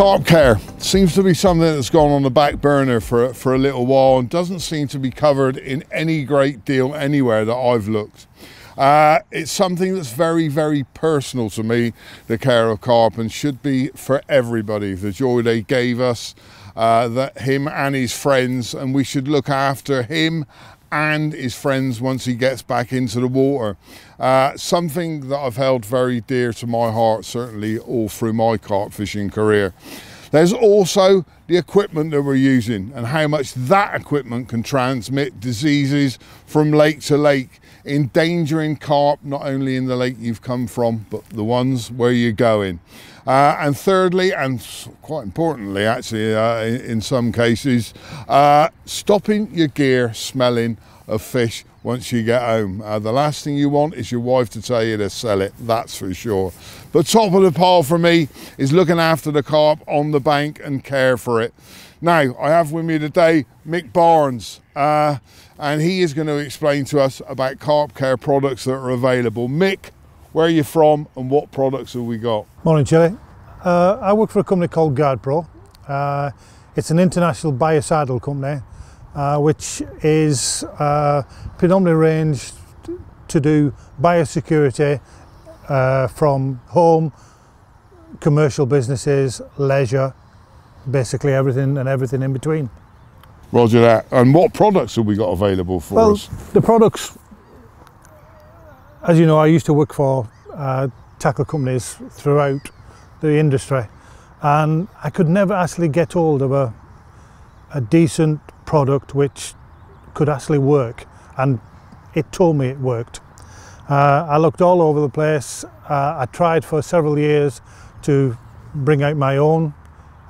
Carb care seems to be something that's gone on the back burner for a little while and doesn't seem to be covered in any great deal anywhere that I've looked. It's something that's very, very personal to me, the care of carp, and should be for everybody. The joy they gave us, that him and his friends, and we should look after him and his friends once he gets back into the water. Something that I've held very dear to my heart, certainly all through my carp fishing career. There's also the equipment that we're using and how much that equipment can transmit diseases from lake to lake, endangering carp not only in the lake you've come from, but the ones where you're going. And thirdly, and quite importantly actually in some cases, stopping your gear smelling of fish once you get home. The last thing you want is your wife to tell you to sell it, that's for sure. But top of the pile for me is looking after the carp on the bank and care for it. Now, I have with me today Mick Barnes, and he is going to explain to us about carp care products that are available. Mick, where are you from and what products have we got? Morning, Chilly. I work for a company called Guard Pro. It's an international biocidal company, which is predominantly arranged to do biosecurity from home, commercial businesses, leisure, basically everything and everything in between. Roger that. And what products have we got available for us? The products, as you know, I used to work for tackle companies throughout the industry, and I could never actually get hold of a decent product which could actually work, and it told me it worked. I looked all over the place. I tried for several years to bring out my own.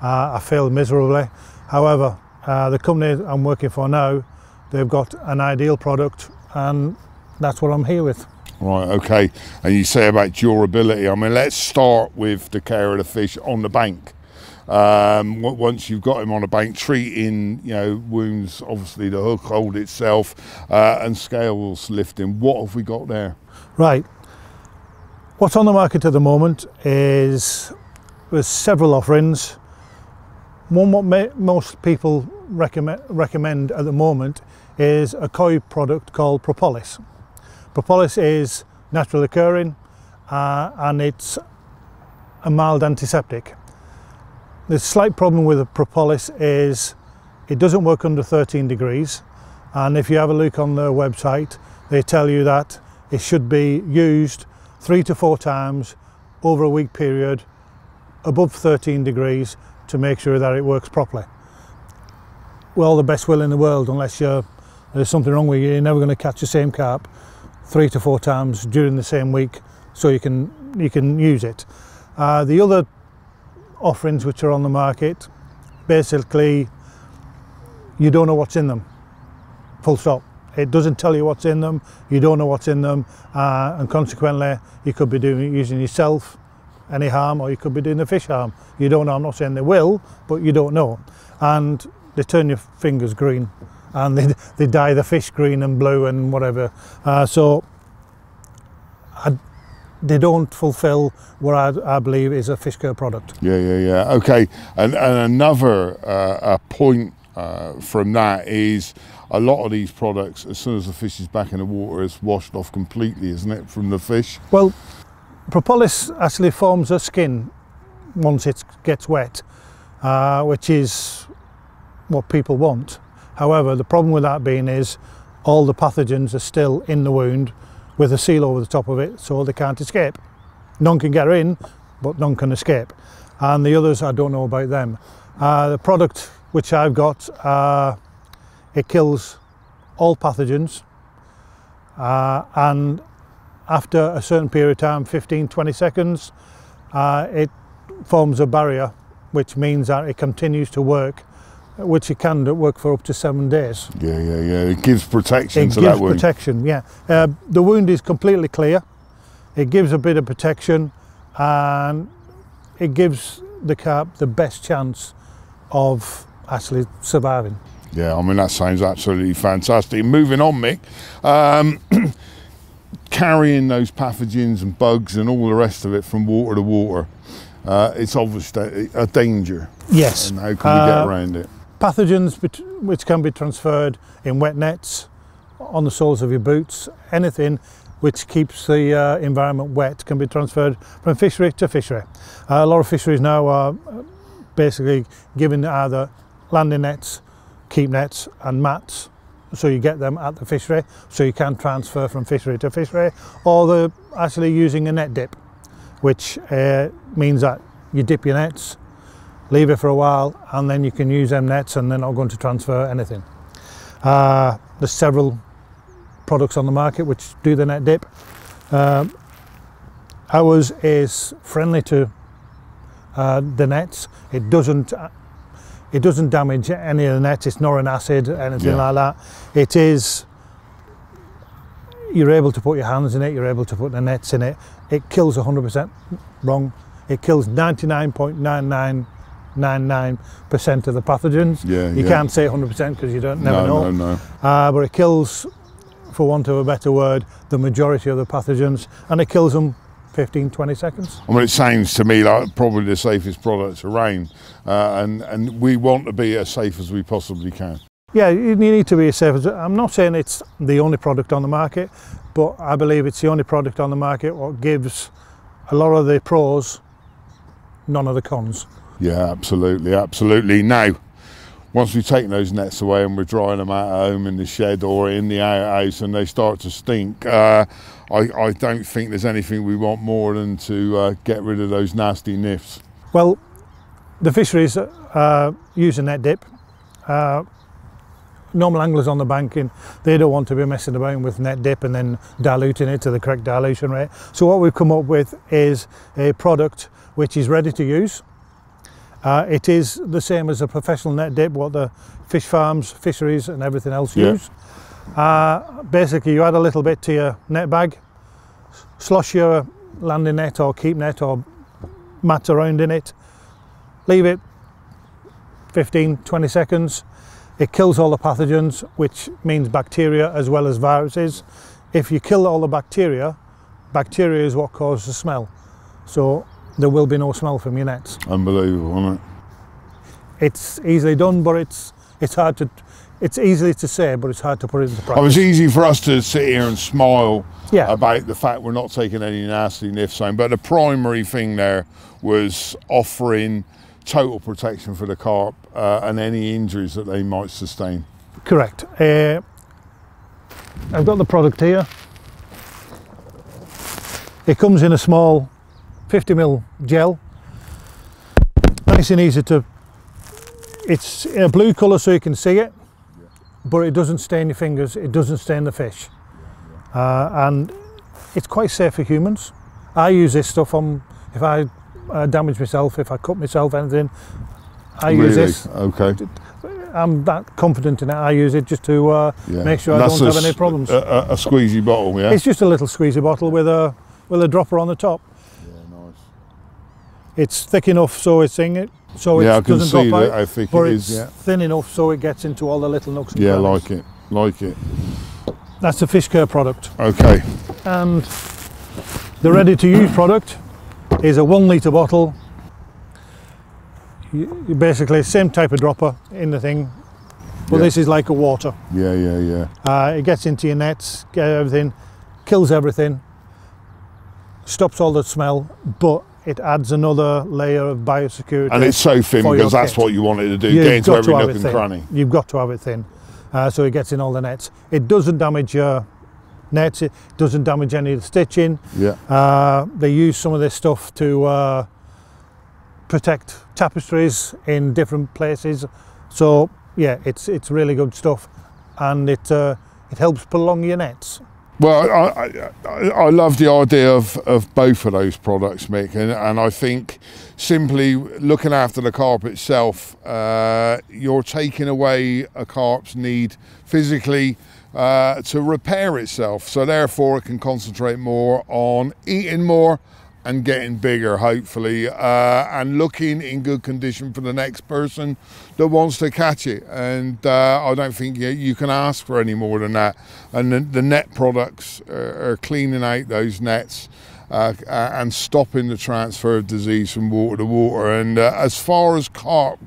I failed miserably. However, the company I'm working for now, they've got an ideal product, and that's what I'm here with. Right, okay. And you say about durability. I mean, let's start with the care of the fish on the bank. Once you've got him on a bank, treating, you know, wounds, obviously the hook hold itself, and scales lifting. What have we got there? Right, what's on the market at the moment is there's several offerings. One what most people recommend at the moment is a koi product called Propolis. Propolis is naturally occurring, and it's a mild antiseptic. The slight problem with the Propolis is it doesn't work under 13 degrees, and if you have a look on their website, they tell you that it should be used 3 to 4 times over a week period above 13 degrees to make sure that it works properly. With all the best will in the world, unless there's something wrong with you, you're never going to catch the same carp 3 to 4 times during the same week, so you can use it. The other offerings which are on the market, basically you don't know what's in them, full stop. It doesn't tell you what's in them, you don't know what's in them, and consequently you could be using yourself any harm, or you could be doing the fish harm. You don't know. I'm not saying they will, but you don't know, and they turn your fingers green, and they dye the fish green and blue and whatever, so they don't fulfill what I believe is a fish care product. Yeah. Okay, and another point from that is a lot of these products, as soon as the fish is back in the water, it's washed off completely, isn't it, from the fish? Well, Propolis actually forms a skin once it gets wet, which is what people want. However, the problem with that being is all the pathogens are still in the wound, with a seal over the top of it, so they can't escape. None can get in, but none can escape. And the others, I don't know about them. The product which I've got, it kills all pathogens, and after a certain period of time, 15–20 seconds, it forms a barrier, which means that it continues to work, which it can work for up to 7 days. Yeah. It gives protection to that wound. It gives protection, yeah. The wound is completely clear. It gives a bit of protection, and it gives the carp the best chance of actually surviving. Yeah, I mean, that sounds absolutely fantastic. Moving on, Mick. Carrying those pathogens and bugs and all the rest of it from water to water. it's obviously a danger. Yes. And how can we get around it? Pathogens which can be transferred in wet nets, on the soles of your boots, anything which keeps the environment wet can be transferred from fishery to fishery. A lot of fisheries now are basically giving either landing nets, keep nets and mats, so you get them at the fishery, so you can transfer from fishery to fishery, or they're actually using a net dip, which means that you dip your nets, leave it for a while, and then you can use them nets and they're not going to transfer anything. There's several products on the market which do the net dip. Ours is friendly to the nets. It doesn't damage any of the nets. It's not an acid, anything like that. It is, you're able to put your hands in it, you're able to put the nets in it. It kills 100%, wrong. It kills 99.9999% of the pathogens. You can't say 100% because you don't never know. But it kills, for want of a better word, the majority of the pathogens, and it kills them 15-20 seconds. I mean, it sounds to me like probably the safest product around, and we want to be as safe as we possibly can. Yeah, you need to be as safe as, I'm not saying it's the only product on the market, but I believe it's the only product on the market what gives a lot of the pros, none of the cons. Yeah, absolutely, absolutely. Now, once we've taken those nets away and we're drying them out at home in the shed or in the outhouse and they start to stink, I don't think there's anything we want more than to get rid of those nasty niffs. Well, the fisheries use a net dip. Normal anglers on the banking, they don't want to be messing about with net dip and then diluting it to the correct dilution rate. So what we've come up with is a product which is ready to use. It is the same as a professional net dip, what the fish farms, fisheries and everything else use. Basically, you add a little bit to your net bag, slosh your landing net or keep net or mat around in it, leave it 15-20 seconds. It kills all the pathogens, which means bacteria as well as viruses. If you kill all the bacteria, bacteria is what causes the smell. So there will be no smell from your nets. Unbelievable, isn't it? It's easily done, but it's hard to, it's easy to say, but it's hard to put it into practice. Oh, it's easy for us to sit here and smile about the fact we're not taking any nasty niffs home, but the primary thing there was offering total protection for the carp and any injuries that they might sustain. Correct. I've got the product here. It comes in a small 50 ml gel, nice and easy to, it's in a blue colour so you can see it, but it doesn't stain your fingers, it doesn't stain the fish, and it's quite safe for humans. I use this stuff on, if I damage myself, if I cut myself, anything, I use this. Okay. I'm that confident in it, I use it just to make sure I don't have any problems. A squeezy bottle, yeah? It's just a little squeezy bottle with a dropper on the top. It's thick enough so it's in it, so it doesn't drop out, how thick but it is, it's thin enough so it gets into all the little nooks and corners. Yeah, like it. That's the fish care product. Okay. And the ready to use product is a 1 litre bottle. You basically, same type of dropper in the thing, but this is like a water. Yeah. It gets into your nets, gets everything, kills everything, stops all the smell, but it adds another layer of biosecurity. And it's so thin because that's what you wanted to do, get into every nook and cranny. You've got to have it thin, so it gets in all the nets. It doesn't damage your nets, it doesn't damage any of the stitching. They use some of this stuff to protect tapestries in different places. So yeah, it's really good stuff, and it helps prolong your nets. Well, I love the idea of both of those products, Mick, and I think simply looking after the carp itself, you're taking away a carp's need physically to repair itself, so therefore it can concentrate more on eating more and getting bigger, hopefully, and looking in good condition for the next person that wants to catch it. And I don't think you can ask for any more than that. And the net products are cleaning out those nets and stopping the transfer of disease from water to water. And as far as carp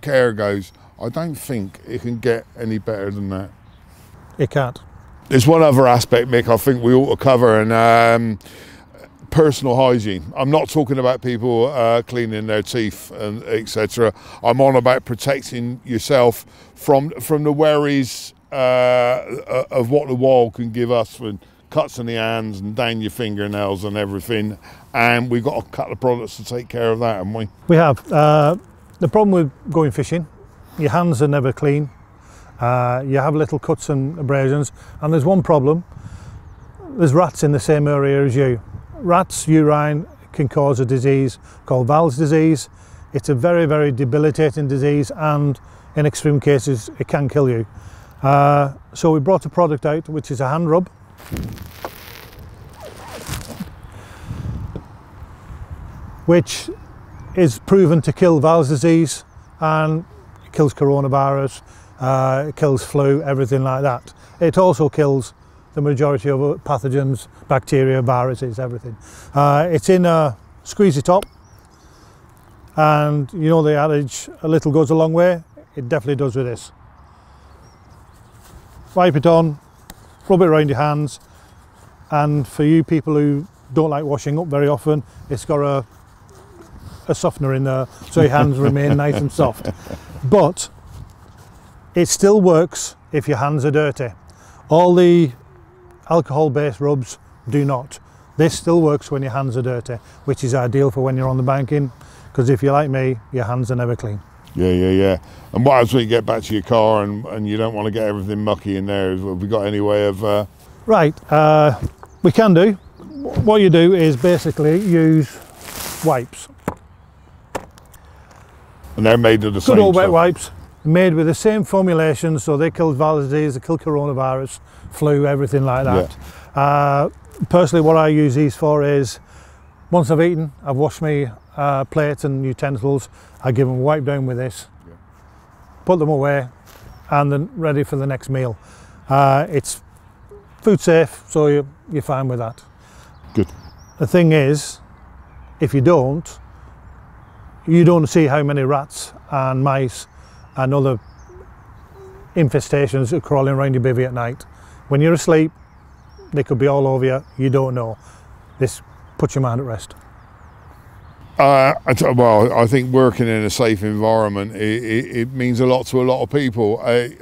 care goes, I don't think it can get any better than that. It can't. There's one other aspect, Mick, I think we ought to cover, and personal hygiene. I'm not talking about people cleaning their teeth and etc. I'm on about protecting yourself from the worries of what the wild can give us, with cuts in the hands and down your fingernails and everything. And we've got a couple of products to take care of that, haven't we? We have. The problem with going fishing, your hands are never clean. You have little cuts and abrasions, and there's one problem. There's rats in the same area as you. Rats' urine can cause a disease called Val's disease. It's a very, very debilitating disease, and in extreme cases, it can kill you. So we brought a product out, which is a hand rub. Which is proven to kill Val's disease, and it kills coronavirus, it kills flu, everything like that. It also kills the majority of pathogens, bacteria, viruses, everything. It's in a squeezy top, and you know the adage, a little goes a long way. It definitely does with this. Wipe it on, rub it around your hands, and for you people who don't like washing up very often, it's got a softener in there, so your hands remain nice and soft. But it still works if your hands are dirty. All the alcohol-based rubs do not. This still works when your hands are dirty, which is ideal for when you're on the banking, because if you're like me, your hands are never clean. Yeah. And what happens when you get back to your car and you don't want to get everything mucky in there? Have we got any way of... Right, we can do. What you do is basically use wipes. And they're made of the same stuff. Good old wet wipes. Made with the same formulation, so they kill Val's disease, they kill coronavirus, flu, everything like that. Yeah. Personally, what I use these for is, once I've eaten, I've washed my plates and utensils, I give them a wipe down with this, yeah. Put them away, and then ready for the next meal. It's food safe, so you're fine with that. Good. The thing is, if you don't see how many rats and mice and other infestations are crawling around your bivvy at night. When you're asleep, they could be all over you, you don't know. This puts your mind at rest. Well, I think working in a safe environment, it means a lot to a lot of people. I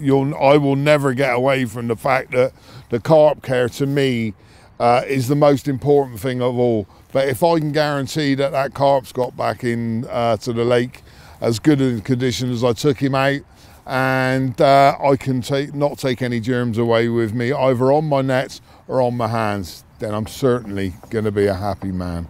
will never get away from the fact that the carp care, to me, is the most important thing of all. But if I can guarantee that carp's got back in to the lake, as good a condition as I took him out, and I can not take any germs away with me, either on my nets or on my hands, then I'm certainly going to be a happy man.